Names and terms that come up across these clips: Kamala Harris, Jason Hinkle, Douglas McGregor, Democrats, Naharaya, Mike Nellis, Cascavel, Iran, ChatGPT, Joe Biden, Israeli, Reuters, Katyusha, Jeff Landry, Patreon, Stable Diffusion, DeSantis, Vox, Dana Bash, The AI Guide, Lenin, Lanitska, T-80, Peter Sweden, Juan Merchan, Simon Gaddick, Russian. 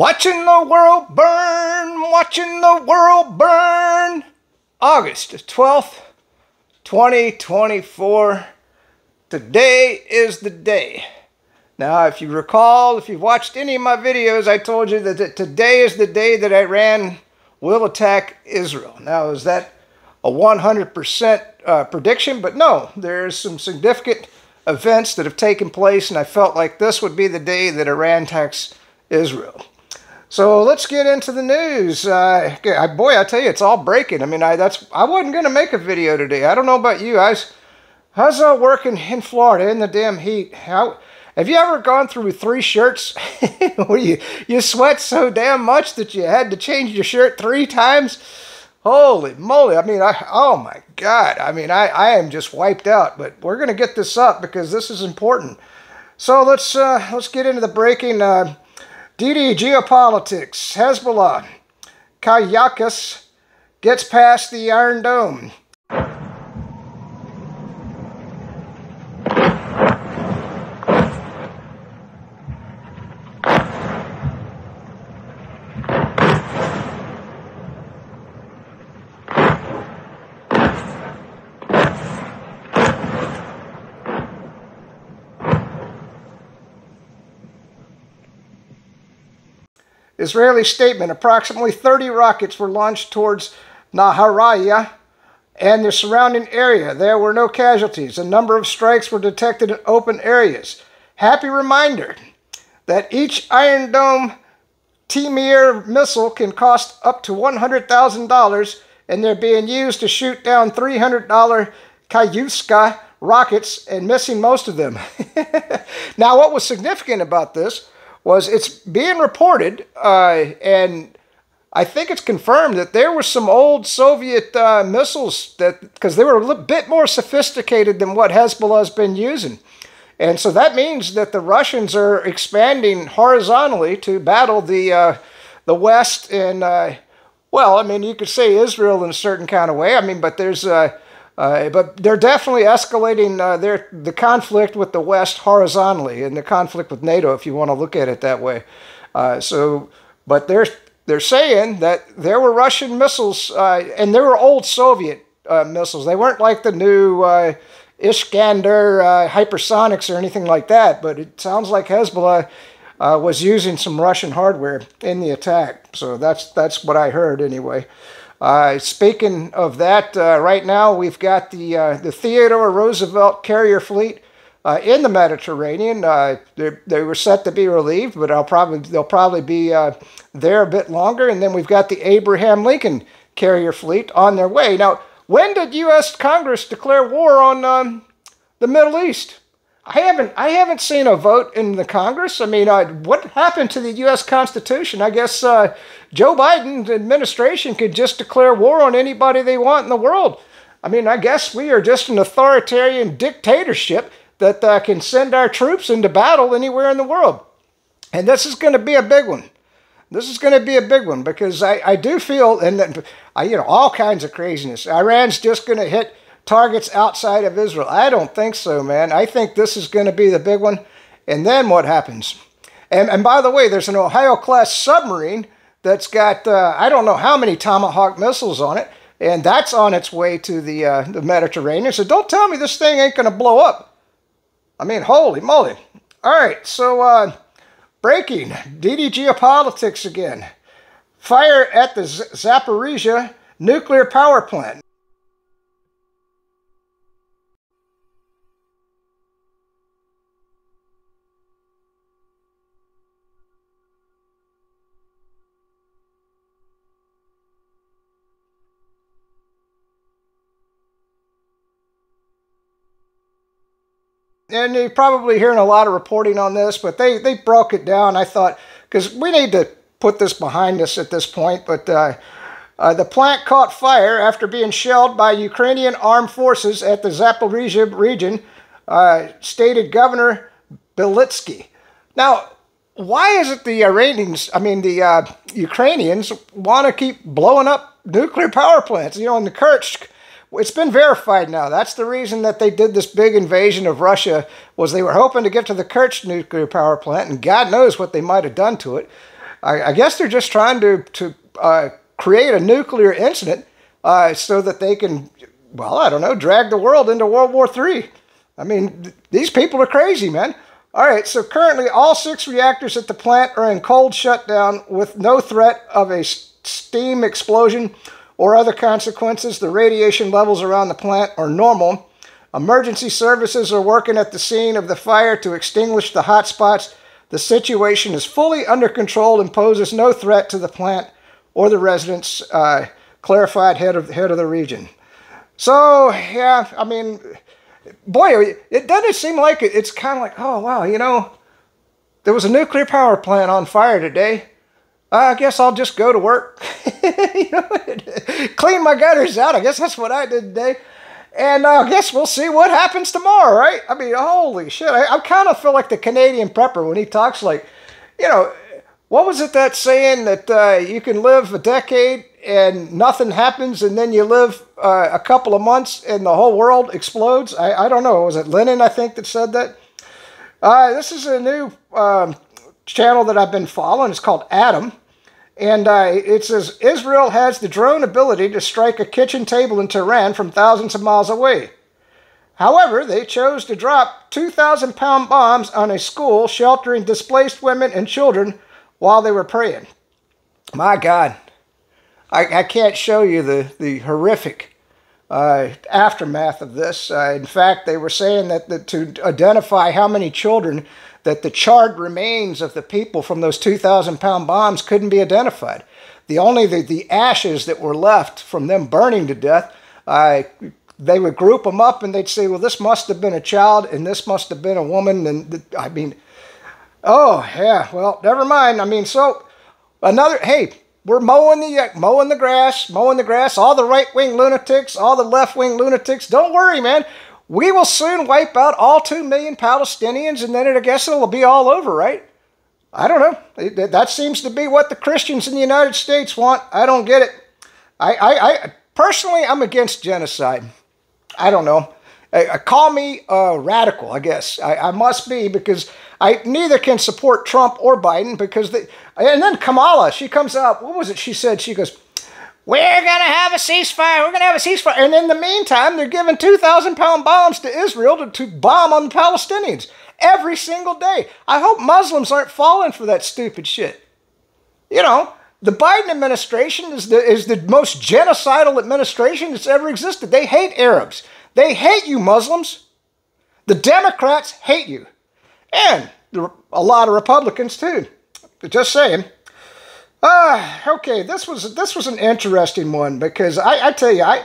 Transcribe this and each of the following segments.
Watching the world burn, watching the world burn. August 12th, 2024. Today is the day. Now, if you recall, if you've watched any of my videos, I told you that today is the day that Iran will attack Israel. Now, is that a 100% prediction? But no, there's some significant events that have taken place, and I felt like this would be the day that Iran attacks Israel. So let's get into the news. Boy, I tell you, it's all breaking. I mean, I wasn't going to make a video today. I don't know about you. How's I working in Florida in the damn heat? Have you ever gone through three shirts where you sweat so damn much that you had to change your shirt three times? Holy moly. I mean, oh my God. I mean, I am just wiped out, but we're going to get this up because this is important. So let's get into the breaking. DD Geopolitics, Hezbollah, Katyusha gets past the Iron Dome. Israeli statement, approximately 30 rockets were launched towards Naharaya and the surrounding area. There were no casualties. A number of strikes were detected in open areas. Happy reminder that each Iron Dome T-MIR missile can cost up to $100,000, and they're being used to shoot down $300 Katyusha rockets and missing most of them. Now, what was significant about this was it's being reported, and I think it's confirmed that there were some old Soviet missiles that, because they were a little bit more sophisticated than what Hezbollah has been using. And so that means that the Russians are expanding horizontally to battle the West and, well, I mean, you could say Israel in a certain kind of way. I mean, but there's, but they're definitely escalating the conflict with the West horizontally, and the conflict with NATO, if you want to look at it that way. But they're saying that there were Russian missiles, and there were old Soviet missiles. They weren't like the new Iskander hypersonics or anything like that. But it sounds like Hezbollah was using some Russian hardware in the attack. So that's what I heard anyway. Speaking of that, right now we've got the Theodore Roosevelt carrier fleet in the Mediterranean. They were set to be relieved, but they'll probably be there a bit longer. And then we've got the Abraham Lincoln carrier fleet on their way. Now, when did U.S. Congress declare war on the Middle East? I haven't seen a vote in the Congress. I mean, what happened to the U.S. Constitution? I guess Joe Biden's administration could just declare war on anybody they want in the world. I mean, I guess we are just an authoritarian dictatorship that can send our troops into battle anywhere in the world. And this is going to be a big one. This is going to be a big one because I do feel, and you know, all kinds of craziness. Iran's just going to hit targets outside of Israel. I don't think so, man. I think this is going to be the big one. And then what happens? And by the way, there's an Ohio-class submarine that's got, I don't know how many Tomahawk missiles on it, and that's on its way to the Mediterranean. So don't tell me this thing ain't going to blow up. I mean, holy moly. All right, so breaking, DD Geopolitics again. Fire at the Zaporizhzhia nuclear power plant. And you're probably hearing a lot of reporting on this, but they broke it down, I thought, because we need to put this behind us at this point. But the plant caught fire after being shelled by Ukrainian armed forces at the Zaporizhzhia region, stated Governor Belitsky. Now, why is it the Iranians, I mean the Ukrainians, want to keep blowing up nuclear power plants? You know, in the Kerch. It's been verified now. That's the reason that they did this big invasion of Russia, was they were hoping to get to the Kerch nuclear power plant, and God knows what they might have done to it. I guess they're just trying to create a nuclear incident so that they can, well, I don't know, drag the world into World War III. I mean, these people are crazy, man. All right, so currently all 6 reactors at the plant are in cold shutdown with no threat of a steam explosion or other consequences. The radiation levels around the plant are normal. Emergency services are working at the scene of the fire to extinguish the hot spots. The situation is fully under control and poses no threat to the plant or the residents, clarified head of the region. So, yeah, I mean, boy, it doesn't seem like it. It's kind of like, oh, wow, you know, there was a nuclear power plant on fire today. I guess I'll just go to work, you know, clean my gutters out. I guess that's what I did today. And I guess we'll see what happens tomorrow, right? I mean, holy shit. I kind of feel like the Canadian prepper when he talks like, you know, what was it that saying that you can live a decade and nothing happens, and then you live a couple of months and the whole world explodes? I don't know. Was it Lenin, I think, that said that? This is a new channel that I've been following. It's called Adam. And it says, Israel has the drone ability to strike a kitchen table in Tehran from thousands of miles away. However, they chose to drop 2,000-pound bombs on a school sheltering displaced women and children while they were praying. My God. I can't show you the horrific aftermath of this. In fact, they were saying that to identify how many children that the charred remains of the people from those 2,000-pound bombs couldn't be identified. The ashes that were left from them burning to death, they would group them up and they'd say, well, this must have been a child and this must have been a woman. And I mean, oh, yeah, well, never mind. I mean, so another, hey, we're mowing the grass, all the right-wing lunatics, all the left-wing lunatics. Don't worry, man. We will soon wipe out all 2 million Palestinians, and then I guess it'll be all over, right? I don't know. That seems to be what the Christians in the United States want. I don't get it. I personally, I'm against genocide. I don't know. Call me radical, I guess. I must be, because I neither can support Trump or Biden, because and then Kamala, she comes out. What was it she said? She goes, we're going to have a ceasefire. We're going to have a ceasefire. And in the meantime, they're giving 2,000-pound bombs to Israel to bomb on the Palestinians every single day. I hope Muslims aren't falling for that stupid shit. You know, the Biden administration is the most genocidal administration that's ever existed. They hate Arabs. They hate you, Muslims. The Democrats hate you. And a lot of Republicans, too. Just saying. Okay, this was an interesting one, because I tell you, I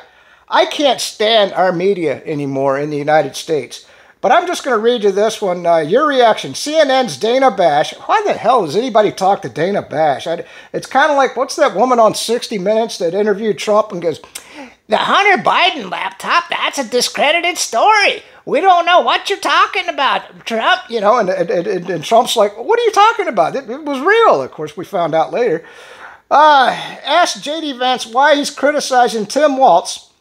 can't stand our media anymore in the United States. But I'm just going to read you this one, your reaction. CNN's Dana Bash. Why the hell does anybody talk to Dana Bash? It's kind of like, what's that woman on 60 Minutes that interviewed Trump and goes, the Hunter Biden laptop, that's a discredited story. We don't know what you're talking about, Trump. You know, and Trump's like, what are you talking about? It was real. Of course, we found out later. Asked J.D. Vance why he's criticizing Tim Walz,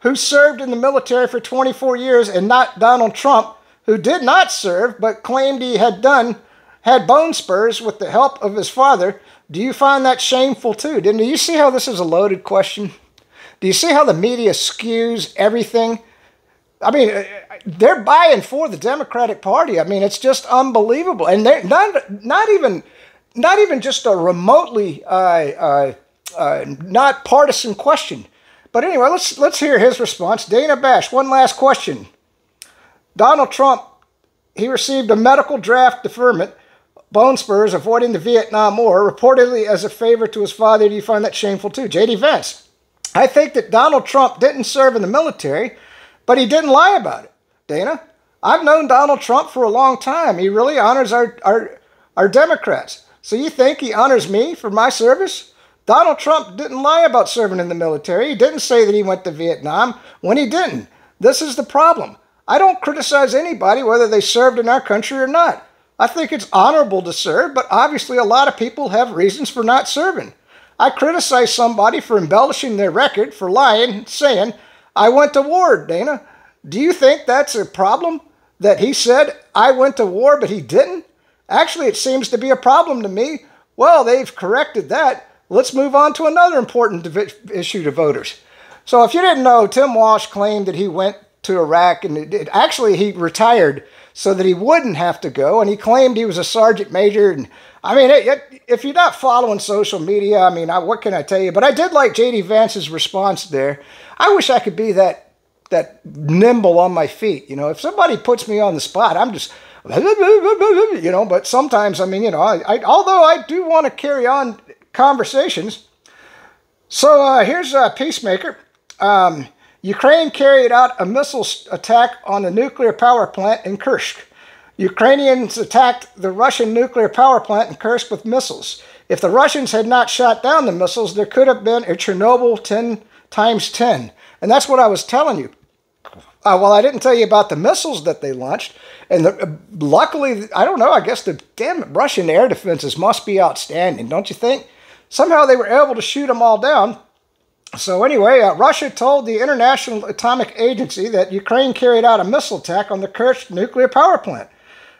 who served in the military for 24 years, and not Donald Trump, who did not serve, but claimed he had bone spurs with the help of his father. Do you find that shameful, too? Do you see how this is a loaded question? Do you see how the media skews everything? I mean, they're buying for the Democratic Party. I mean, it's just unbelievable. And they're not even just a remotely not partisan question. But anyway, let's hear his response. Dana Bash, one last question. Donald Trump, he received a medical draft deferment, bone spurs, avoiding the Vietnam War, reportedly as a favor to his father. Do you find that shameful too? J.D. Vance, I think that Donald Trump didn't serve in the military, but he didn't lie about it, Dana. I've known Donald Trump for a long time. He really honors our Democrats. So you think he honors me for my service? Donald Trump didn't lie about serving in the military. He didn't say that he went to Vietnam when he didn't. This is the problem. I don't criticize anybody whether they served in our country or not. I think it's honorable to serve, but obviously a lot of people have reasons for not serving. I criticize somebody for embellishing their record, for lying, saying, I went to war, Dana. Do you think that's a problem that he said, I went to war, but he didn't? Actually, it seems to be a problem to me Well, they've corrected that. Let's move on to another important issue to voters. So if you didn't know, Tim Walsh claimed that he went to Iraq, and actually he retired so that he wouldn't have to go, and he claimed he was a sergeant major. And I mean, if you're not following social media, I mean, what can I tell you? But I did like J.D. Vance's response there. I wish I could be that nimble on my feet. You know, if somebody puts me on the spot, I'm just, you know, but sometimes, I mean, you know, although I do want to carry on conversations. So here's a Peacemaker. Ukraine carried out a missile attack on a nuclear power plant in Kerch. Ukrainians attacked the Russian nuclear power plant in Kerch with missiles. If the Russians had not shot down the missiles, there could have been a Chernobyl 10 times 10. And that's what I was telling you. Well, I didn't tell you about the missiles that they launched. And luckily, I don't know, I guess the damn Russian air defenses must be outstanding, don't you think? Somehow they were able to shoot them all down. So anyway, Russia told the International Atomic Agency that Ukraine carried out a missile attack on the Kerch nuclear power plant.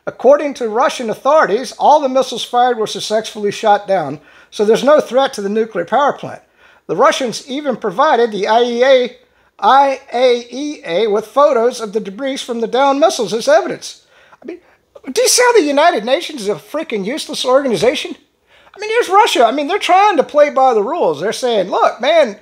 According to Russian authorities, all the missiles fired were successfully shot down, so there's no threat to the nuclear power plant. The Russians even provided the IAEA with photos of the debris from the downed missiles as evidence. I mean, do you see how the United Nations is a freaking useless organization? I mean, here's Russia. I mean, they're trying to play by the rules. They're saying, look, man,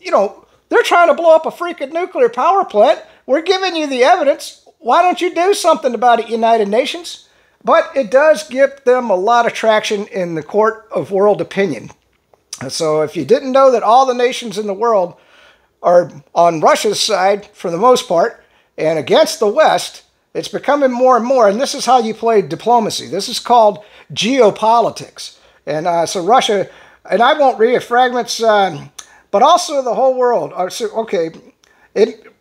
you know, they're trying to blow up a freaking nuclear power plant. We're giving you the evidence. Why don't you do something about it, United Nations? But it does give them a lot of traction in the court of world opinion. So if you didn't know that all the nations in the world are on Russia's side for the most part and against the West, it's becoming more and more. And this is how you play diplomacy. This is called geopolitics. And so Russia, and I won't read fragments, but also the whole world. Okay,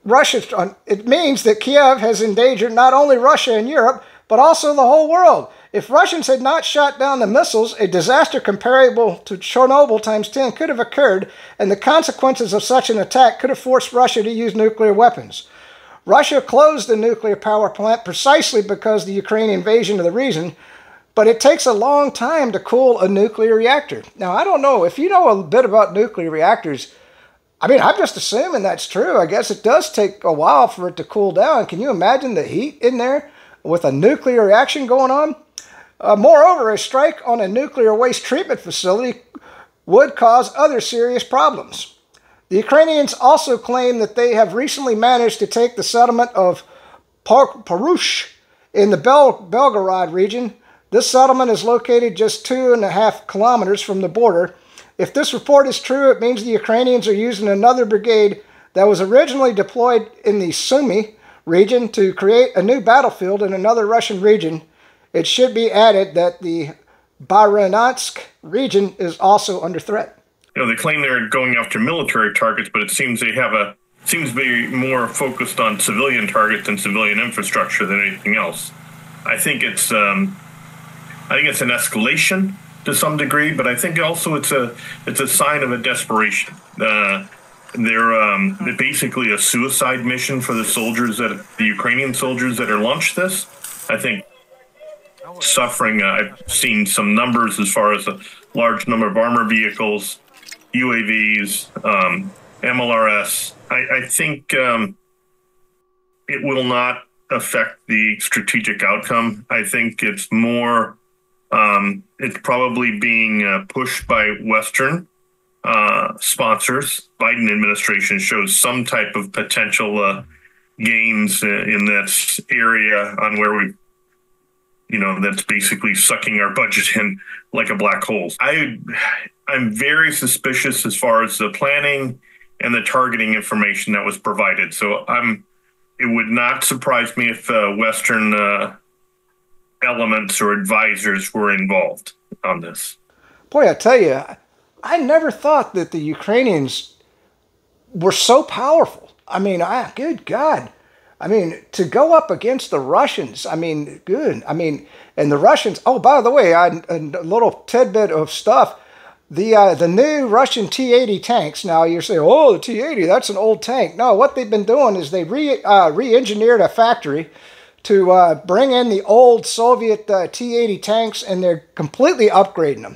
Russia, it means that Kiev has endangered not only Russia and Europe, but also the whole world. If Russians had not shot down the missiles, a disaster comparable to Chernobyl times 10 could have occurred, and the consequences of such an attack could have forced Russia to use nuclear weapons. Russia closed the nuclear power plant precisely because the Ukraine invasion of the region, but it takes a long time to cool a nuclear reactor. Now, I don't know. If you know a bit about nuclear reactors, I mean, I'm just assuming that's true. I guess it does take a while for it to cool down. Can you imagine the heat in there with a nuclear reaction going on? Moreover, a strike on a nuclear waste treatment facility would cause other serious problems. The Ukrainians also claim that they have recently managed to take the settlement of Parush in the Belgorod region. This settlement is located just 2.5 kilometers from the border. If this report is true, it means the Ukrainians are using another brigade that was originally deployed in the Sumy region to create a new battlefield in another Russian region. It should be added that the Baranatsk region is also under threat. You know, they claim they're going after military targets, but it seems they have seems to be more focused on civilian targets and civilian infrastructure than anything else. I think it's an escalation to some degree, but I think also it's a sign of a desperation. They're basically a suicide mission for the soldiers that the Ukrainian soldiers that are launched this. I think suffering. I've seen some numbers as far as a large number of armor vehicles, UAVs, MLRS. I think it will not affect the strategic outcome. I think it's more. It's probably being pushed by Western sponsors. Biden administration shows some type of potential gains in this area on where we, you know, that's basically sucking our budget in like a black hole. I'm very suspicious as far as the planning and the targeting information that was provided. So it would not surprise me if Western elements or advisors were involved on this. Boy, I tell you, I never thought that the Ukrainians were so powerful. I mean, good God. I mean, to go up against the Russians, I mean, good. I mean, and the Russians, oh, by the way, a little tidbit of stuff, the new Russian T-80 tanks, now you're saying, oh, the T-80, that's an old tank. No, what they've been doing is they re-engineered a factory to bring in the old Soviet T-80 tanks, and they're completely upgrading them.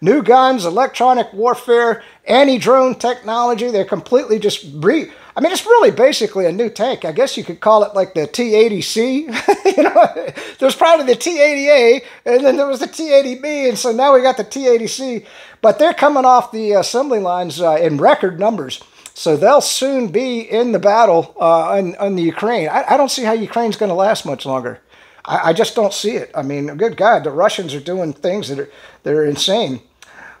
New guns, electronic warfare, anti-drone technology. They're completely just I mean, it's really basically a new tank. I guess you could call it like the T-80C. You know, there's probably the T-80A, and then there was the T-80B, and so now we got the T-80C. But they're coming off the assembly lines in record numbers. So they'll soon be in the battle on the Ukraine. I don't see how Ukraine's going to last much longer. I just don't see it. I mean, good God, the Russians are doing things that are insane.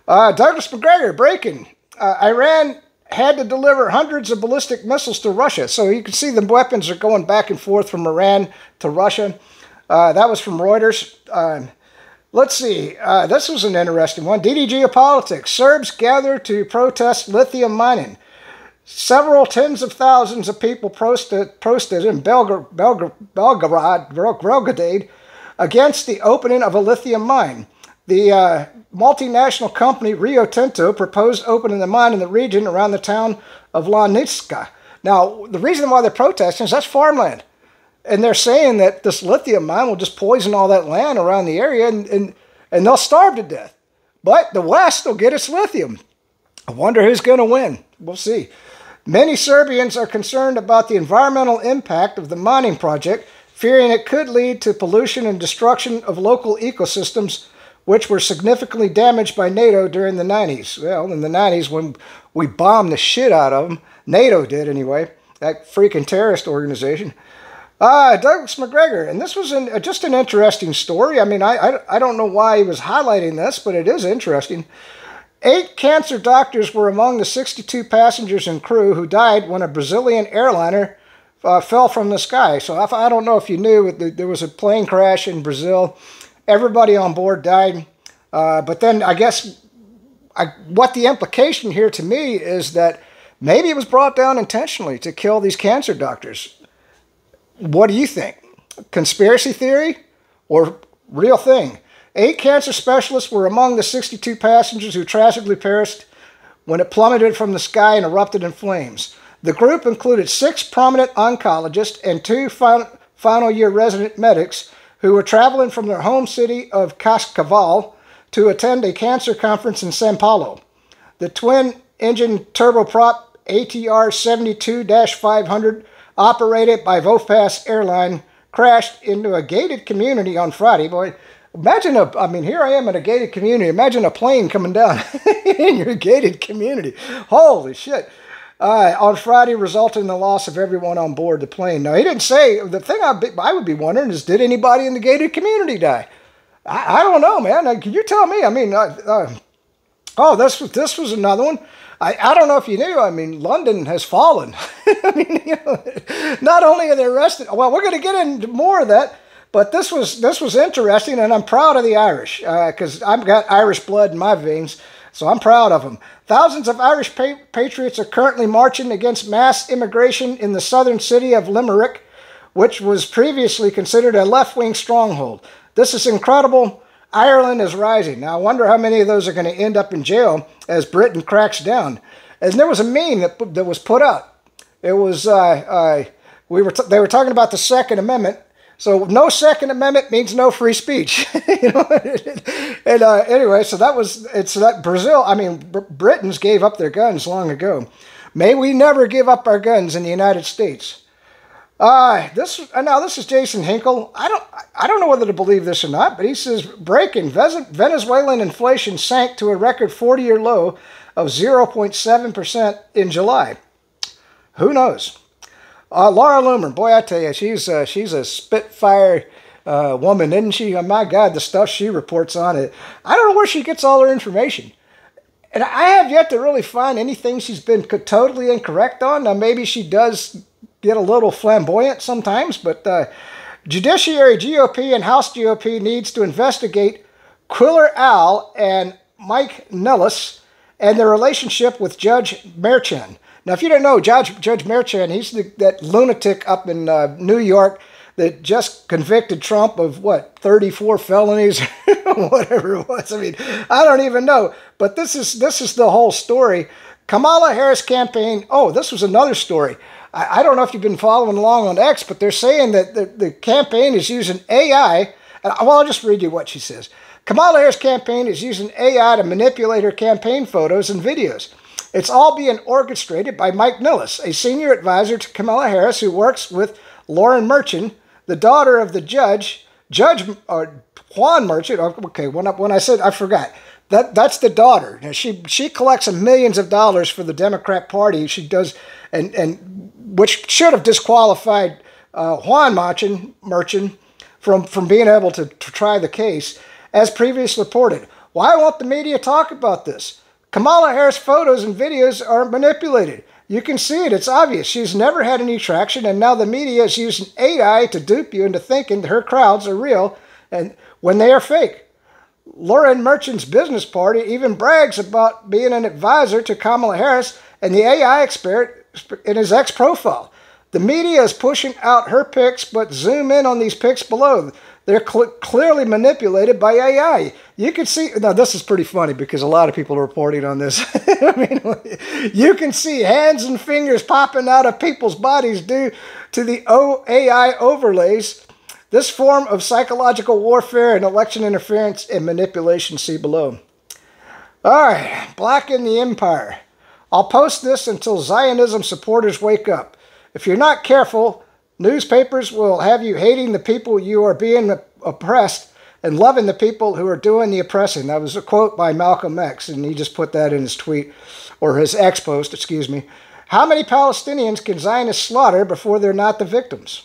Douglas McGregor breaking. Iran had to deliver hundreds of ballistic missiles to Russia. So you can see the weapons are going back and forth from Iran to Russia. That was from Reuters. Let's see, this was an interesting one. DD Geopolitics, Serbs gather to protest lithium mining. Several tens of thousands of people protested in Belgorod against the opening of a lithium mine. The multinational company Rio Tinto proposed opening the mine in the region around the town of Lanitska. Now, the reason why they're protesting is that's farmland. And they're saying that this lithium mine will just poison all that land around the area, and they'll starve to death. But the West will get its lithium. I wonder who's going to win. We'll see. Many Serbians are concerned about the environmental impact of the mining project, fearing it could lead to pollution and destruction of local ecosystems, which were significantly damaged by NATO during the 90s. Well, in the 90s, when we bombed the shit out of them, NATO did anyway, that freaking terrorist organization. Douglas McGregor, and this was just an interesting story. I mean, I don't know why he was highlighting this, but it is interesting. 8 cancer doctors were among the 62 passengers and crew who died when a Brazilian airliner fell from the sky. So I don't know if you knew, there was a plane crash in Brazil. Everybody on board died. But then I guess what the implication here to me is that maybe it was brought down intentionally to kill these cancer doctors. What do you think? Conspiracy theory or real thing? 8 cancer specialists were among the 62 passengers who tragically perished when it plummeted from the sky and erupted in flames. The group included 6 prominent oncologists and 2 final year resident medics who were traveling from their home city of Cascavel to attend a cancer conference in Sao Paulo. The twin-engine turboprop ATR-72-500 operated by VoePass airline crashed into a gated community on Friday. Boy, imagine, I mean, here I am in a gated community. Imagine a plane coming down in your gated community. Holy shit. On Friday, resulting in the loss of everyone on board the plane. Now, he didn't say, the thing I would be wondering is, did anybody in the gated community die? I don't know, man. Can you tell me? I mean, oh, this was another one. I don't know if you knew, I mean, London has fallen. I mean, you know, not only are they arrested, well, we're going to get into more of that. But this was interesting, and I'm proud of the Irish because I've got Irish blood in my veins, so I'm proud of them. Thousands of Irish patriots are currently marching against mass immigration in the southern city of Limerick, which was previously considered a left-wing stronghold. This is incredible. Ireland is rising. Now, I wonder how many of those are going to end up in jail as Britain cracks down. And there was a meme that was put up. It was they were talking about the Second Amendment. So no Second Amendment means no free speech. You know? And anyway, so that was it's that Brazil. I mean, Britons gave up their guns long ago. May we never give up our guns in the United States. Now this is Jason Hinkle. I don't know whether to believe this or not, but he says breaking Venezuelan inflation sank to a record 40-year low of 0.7% in July. Who knows? Laura Loomer, boy, I tell you, she's a spitfire woman, isn't she? Oh, my God, the stuff she reports on it. I don't know where she gets all her information. And I have yet to really find anything she's been totally incorrect on. Now, maybe she does get a little flamboyant sometimes, but Judiciary GOP and House GOP needs to investigate Quiller Al and Mike Nellis and their relationship with Judge Merchan. Now, if you don't know, Judge Merchan, he's that lunatic up in New York that just convicted Trump of, what, 34 felonies, whatever it was. I mean, I don't even know. But this is the whole story. Kamala Harris campaign. Oh, this was another story. I don't know if you've been following along on X, but they're saying that the campaign is using AI. And, well, I'll just read you what she says. Kamala Harris' campaign is using AI to manipulate her campaign photos and videos. It's all being orchestrated by Mike Nellis, a senior advisor to Kamala Harris who works with Lauren Merchan, the daughter of the judge, Juan Merchan. Okay, when I said, I forgot. That's the daughter. Now, she collects millions of dollars for the Democrat Party. She does, and which should have disqualified Juan Merchan from being able to try the case, as previously reported. Why won't the media talk about this? Kamala Harris photos and videos are manipulated. You can see it. It's obvious. She's never had any traction, and now the media is using AI to dupe you into thinking her crowds are real and when they are fake. Lauren Merchant's business party even brags about being an advisor to Kamala Harris and the AI expert in his X profile. The media is pushing out her pics, but zoom in on these pics below. They're clearly manipulated by AI. You can see, now this is pretty funny because a lot of people are reporting on this. I mean, you can see hands and fingers popping out of people's bodies due to the AI overlays. This form of psychological warfare and election interference and manipulation, see below. All right, blacking the empire. I'll post this until Zionism supporters wake up. If you're not careful, newspapers will have you hating the people you are being oppressed and loving the people who are doing the oppressing. That was a quote by Malcolm X, and he just put that in his tweet, or his X post, excuse me. How many Palestinians can Zionists slaughter before they're not the victims?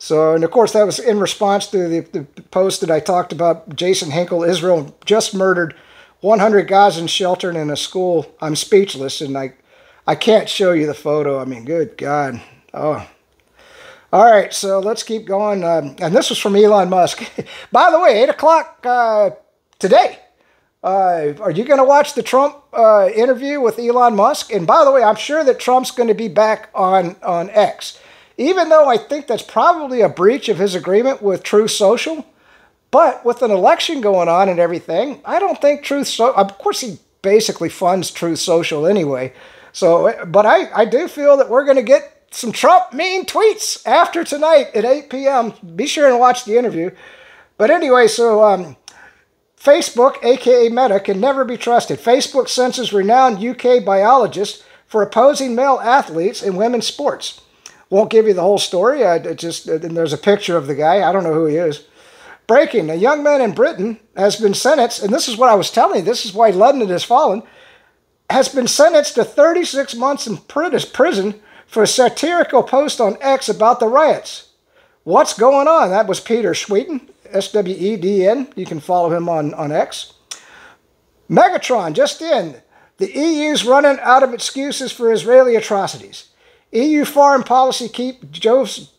So, and of course, that was in response to the post that I talked about. Jason Hinkle, Israel just murdered 100 Gazans sheltering in a school. I'm speechless, and I can't show you the photo. I mean, good God. Oh. All right, so let's keep going. And this was from Elon Musk. By the way, 8 o'clock today. Are you going to watch the Trump interview with Elon Musk? And by the way, I'm sure that Trump's going to be back on X. Even though I think that's probably a breach of his agreement with Truth Social, but with an election going on and everything, I don't think Truth Social, of course he basically funds Truth Social anyway, so, but I do feel that we're going to get some Trump mean tweets after tonight at 8 p.m. Be sure and watch the interview. But anyway, so Facebook, aka Meta, can never be trusted. Facebook censors renowned UK biologists for opposing male athletes in women's sports. Won't give you the whole story. And there's a picture of the guy. I don't know who he is. Breaking. A young man in Britain has been sentenced, and this is what I was telling you. This is why London has fallen. Has been sentenced to 36 months in prison for a satirical post on X about the riots. What's going on? That was Peter Sweden, S-W-E-D-N. You can follow him on X. Megatron, just in. The EU's running out of excuses for Israeli atrocities. EU foreign policy keep Joseph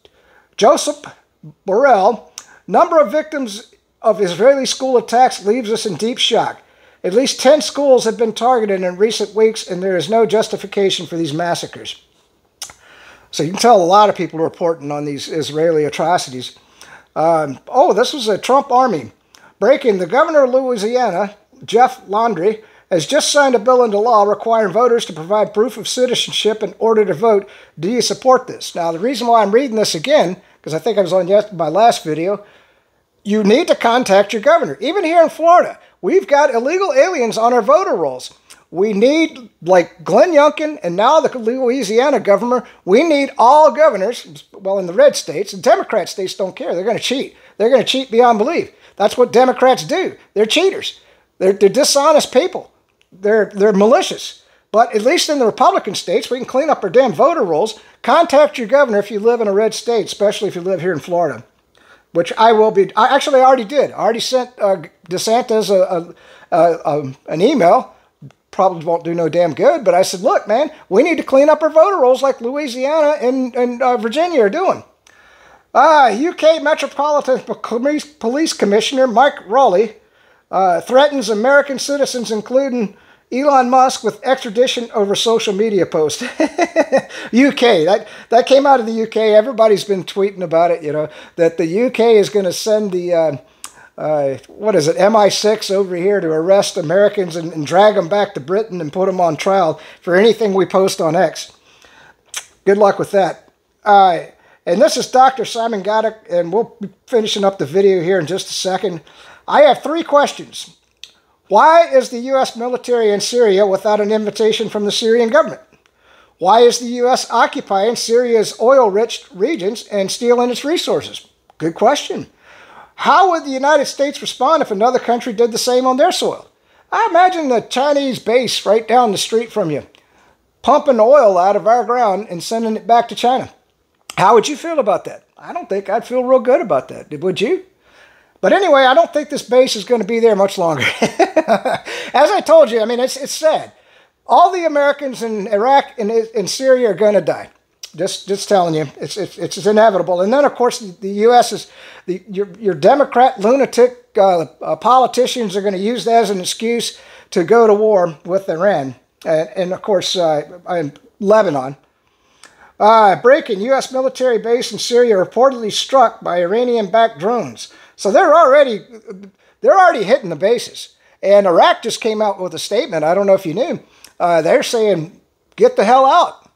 Borrell. Number of victims of Israeli school attacks leaves us in deep shock. At least 10 schools have been targeted in recent weeks, and there is no justification for these massacres. So you can tell a lot of people are reporting on these Israeli atrocities. Oh, this was a Trump army. Breaking. The governor of Louisiana, Jeff Landry, has just signed a bill into law requiring voters to provide proof of citizenship in order to vote. Do you support this? Now, the reason why I'm reading this again, because I think I was on my last video, you need to contact your governor. Even here in Florida, we've got illegal aliens on our voter rolls. We need, like Glenn Youngkin and now the Louisiana governor, we need all governors, well, in the red states, and Democrat states don't care. They're going to cheat. They're going to cheat beyond belief. That's what Democrats do. They're cheaters. They're dishonest people. They're malicious. But at least in the Republican states, we can clean up our damn voter rolls. Contact your governor if you live in a red state, especially if you live here in Florida, which I will be. I already did. I already sent DeSantis an email. Probably won't do no damn good, but I said, look, man, we need to clean up our voter rolls like Louisiana and Virginia are doing. UK Metropolitan Police Commissioner Mike Rawley threatens American citizens, including Elon Musk, with extradition over social media post. UK, that came out of the UK. Everybody's been tweeting about it, you know, that the UK is going to send the... what is it, MI6 over here to arrest Americans and drag them back to Britain and put them on trial for anything we post on X. Good luck with that. And this is Dr. Simon Gaddick, and we'll be finishing up the video here in just a second. I have three questions. Why is the U.S. military in Syria without an invitation from the Syrian government? Why is the U.S. occupying Syria's oil-rich regions and stealing its resources? Good question. How would the United States respond if another country did the same on their soil? I imagine the Chinese base right down the street from you, pumping oil out of our ground and sending it back to China. How would you feel about that? I don't think I'd feel real good about that. Would you? But anyway, I don't think this base is going to be there much longer. As I told you, I mean, it's sad. All the Americans in Iraq and in Syria are going to die. Just telling you, it's inevitable. And then, of course, the U.S. is your Democrat lunatic politicians are going to use that as an excuse to go to war with Iran and of course, Lebanon. Breaking: U.S. military base in Syria reportedly struck by Iranian-backed drones. So they're already hitting the bases. And Iraq just came out with a statement. I don't know if you knew. They're saying, "Get the hell out!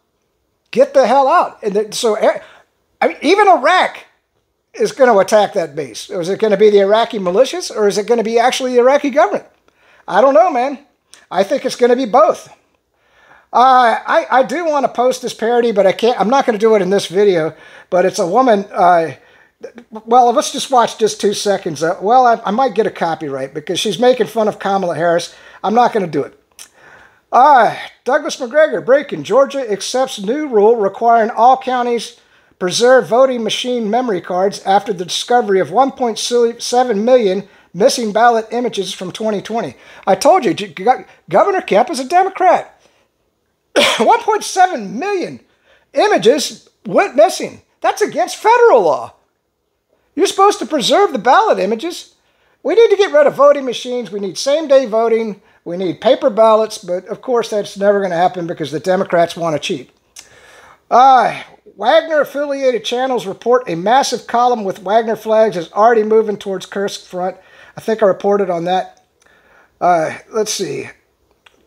Get the hell out!" And so, I mean, even Iraq is going to attack that base. Is it going to be the Iraqi militias, or is it going to be actually the Iraqi government? I don't know, man. I think it's going to be both. I do want to post this parody, but I can't. I'm not going to do it in this video. But it's a woman. Well, let's just watch just 2 seconds. Well, I might get a copyright because she's making fun of Kamala Harris. I'm not going to do it. Douglas McGregor, breaking: Georgia accepts new rule requiring all counties preserve voting machine memory cards after the discovery of 1.7 million missing ballot images from 2020. I told you, Governor Kemp is a Democrat. 1.7 million images went missing. That's against federal law. You're supposed to preserve the ballot images. We need to get rid of voting machines. We need same-day voting. We need paper ballots. But, of course, that's never going to happen because the Democrats want to cheat. Wagner-affiliated channels report a massive column with Wagner flags is already moving towards Kursk front. I think I reported on that. Let's see.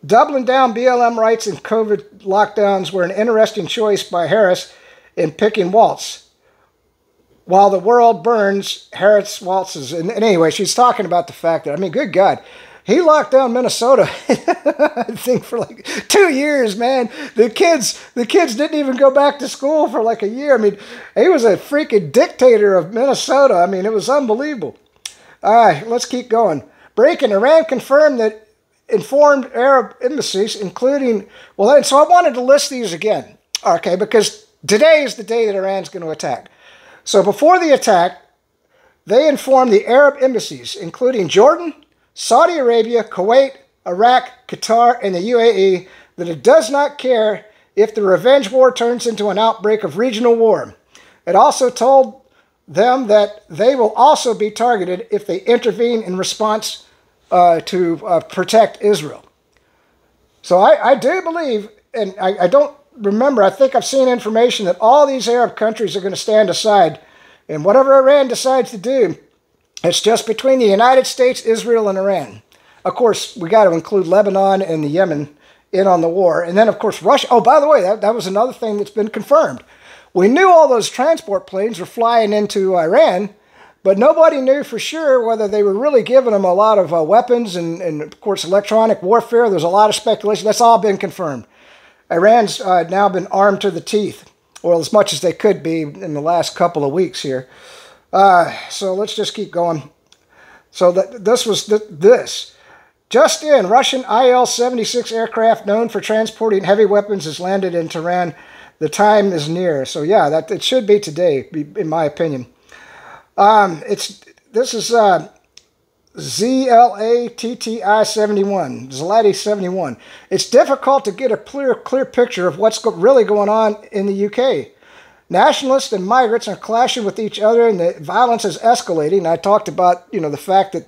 Doubling down BLM rights and COVID lockdowns were an interesting choice by Harris in picking Waltz. While the world burns, Harris waltzes. And anyway, she's talking about the fact that, I mean, good God. He locked down Minnesota, I think, for like 2 years, man. The kids didn't even go back to school for like a year. I mean, he was a freaking dictator of Minnesota. I mean, it was unbelievable. All right, let's keep going. Breaking: Iran confirmed that informed Arab embassies, including... Well, and so I wanted to list these again, okay, because today is the day that Iran's going to attack. So before the attack, they informed the Arab embassies, including Jordan, Saudi Arabia, Kuwait, Iraq, Qatar, and the UAE, that it does not care if the revenge war turns into an outbreak of regional war. It also told them that they will also be targeted if they intervene in response to protect Israel. So I do believe, and I don't remember, I think I've seen information that all these Arab countries are going to stand aside, and whatever Iran decides to do, it's just between the United States, Israel, and Iran. Of course, we got to include Lebanon and the Yemen in on the war. And then, of course, Russia. Oh, by the way, that was another thing that's been confirmed. We knew all those transport planes were flying into Iran, but nobody knew for sure whether they were really giving them a lot of weapons and, of course, electronic warfare. There's a lot of speculation. That's all been confirmed. Iran's now been armed to the teeth, or as much as they could be in the last couple of weeks here. So let's just keep going. So this was this. Just in, Russian IL-76 aircraft known for transporting heavy weapons has landed in Tehran. The time is near. So yeah, that it should be today, in my opinion. This is ZLATTI-71, Zlati-71. It's difficult to get a clear picture of what's really going on in the UK. Nationalists and migrants are clashing with each other, and the violence is escalating. I talked about, you know, the fact that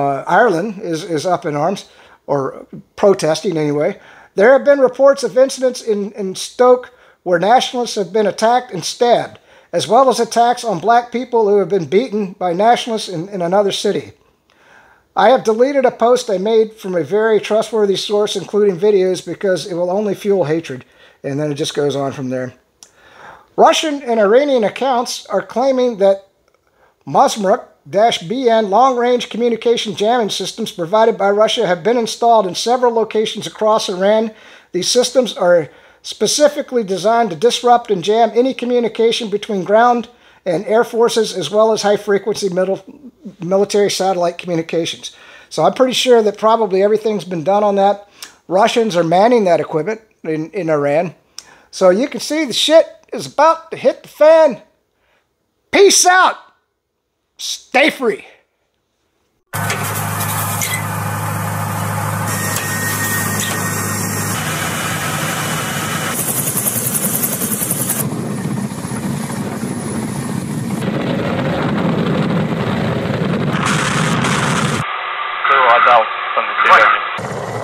Ireland is up in arms, or protesting anyway. There have been reports of incidents in Stoke where nationalists have been attacked and stabbed, as well as attacks on black people who have been beaten by nationalists in another city. I have deleted a post I made from a very trustworthy source, including videos, because it will only fuel hatred. And then it just goes on from there. Russian and Iranian accounts are claiming that Mosmoruk-BN long-range communication jamming systems provided by Russia have been installed in several locations across Iran. These systems are specifically designed to disrupt and jam any communication between ground and air forces, as well as high-frequency military satellite communications. So I'm pretty sure that probably everything's been done on that. Russians are manning that equipment in Iran. So you can see the shit is about to hit the fan. Peace out. Stay free. Понял.